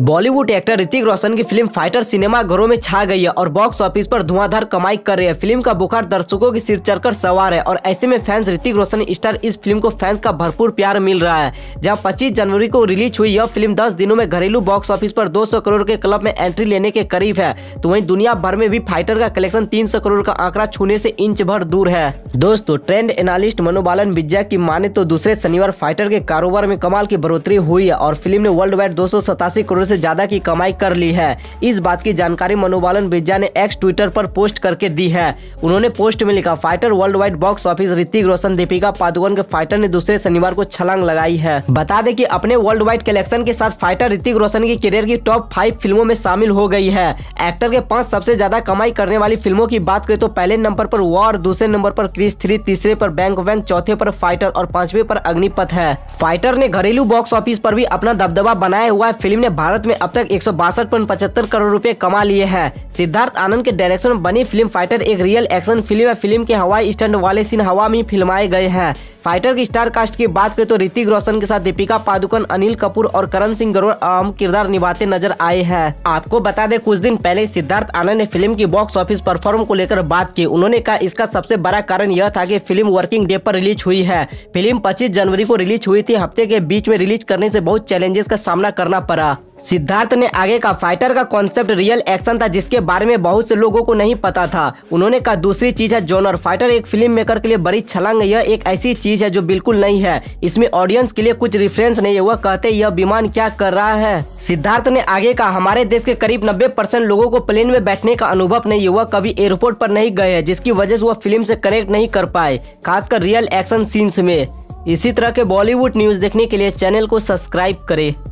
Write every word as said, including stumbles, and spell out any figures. Bollywood actor Hrithik Roshan की film fighter cinema घरों में छा गई है और बॉक्स ऑफिस पर धुआंधार कमाई कर रही है। फिल्म का बुखार दर्शकों के सिर चढ़कर सवार है और ऐसे में फैंस ऋतिक रोशन स्टार इस फिल्म को फैंस का भरपूर प्यार मिल रहा है। जहां पच्चीस जनवरी को रिलीज हुई यह फिल्म दस दिनों में घरेलू बॉक्स ऑफिस पर दो सौ करोड़ के क्लब में एंट्री लेने के करीब है, तो वहीं दुनिया भर में भी फाइटर का कलेक्शन तीन सौ करोड़ का आंकड़ा छूने से इंच भर दूर है। दोस्तों, ट्रेंड एनालिस्ट मनोबालन विजय की माने तो दूसरे शनिवार फाइटर के कारोबार में कमाल की बढ़ोतरी हुई है और फिल्म ने वर्ल्ड वाइड दो सौ सतासी करोड़ से ज्यादा की कमाई कर ली है। इस बात की जानकारी मनोबालन विजय ने एक्स ट्विटर पर पोस्ट करके दी है। उन्होंने पोस्ट में लिखा, Fighter worldwide box office Hrithik Roshan Deepika Padukone के फाइटर ने दूसरे शनिवार को छलांग लगाई है। बता दें कि अपने वर्ल्ड वाइड कलेक्शन के साथ फाइटर ऋतिक रोशन की करियर की टॉप फाइव फिल्मों में शामिल हो गई है। एक्टर के पांच सबसे ज्यादा कमाई करने वाली फिल्मों की बात करें तो पहले नंबर पर वॉर, दूसरे नंबर पर क्रिस थ्री, तीसरे पर बैंक वैन, चौथे पर फाइटर और पांचवे पर अग्निपथ है। फाइटर ने घरेलू बॉक्स ऑफिस पर भी अपना दबदबा बनाया हुआ है। फिल्म ने भारत में अब तक एक सौ बासठ पॉइंट पचहत्तर करोड़ रुपए कमा लिए हैं। सिद्धार्थ आनंद के डायरेक्शन में बनी फिल्म फाइटर एक रियल एक्शन फिल्म है। फिल्म के हवाई स्टैंड वाले सीन हवा में फिल्माए गए हैं। फाइटर की स्टार कास्ट की बात करें तो ऋतिक रोशन के साथ दीपिका पादुकोण, अनिल कपूर और करण सिंह ग्रोवर अहम किरदार निभाते नजर आए हैं। आपको बता दें, कुछ दिन पहले सिद्धार्थ आनंद ने फिल्म की बॉक्स ऑफिस परफॉर्म को लेकर बात की। उन्होंने कहा, इसका सबसे बड़ा कारण यह था कि फिल्म वर्किंग डे पर रिलीज हुई है। फिल्म पच्चीस जनवरी को रिलीज हुई थी। हफ्ते के बीच में रिलीज करने से बहुत चैलेंजेस का सामना करना पड़ा। सिद्धार्थ ने आगे कहा, फाइटर का कॉन्सेप्ट रियल एक्शन था जिसके बारे में बहुत से लोगों को नहीं पता था। उन्होंने कहा, दूसरी चीज है जोनर। फाइटर एक फिल्म मेकर के लिए बड़ी छलांग, यह एक ऐसी चीज है जो बिल्कुल नहीं है। इसमें ऑडियंस के लिए कुछ रिफरेंस नहीं है। वह कहते यह विमान क्या कर रहा है। सिद्धार्थ ने आगे कहा, हमारे देश के करीब नब्बे परसेंट लोगों को प्लेन में बैठने का अनुभव नहीं हुआ, कभी एयरपोर्ट पर नहीं गए हैं, जिसकी वजह से वह फिल्म से कनेक्ट नहीं कर पाए, खासकर रियल एक्शन सीन्स में। इसी तरह के बॉलीवुड न्यूज देखने के लिए चैनल को सब्सक्राइब करें।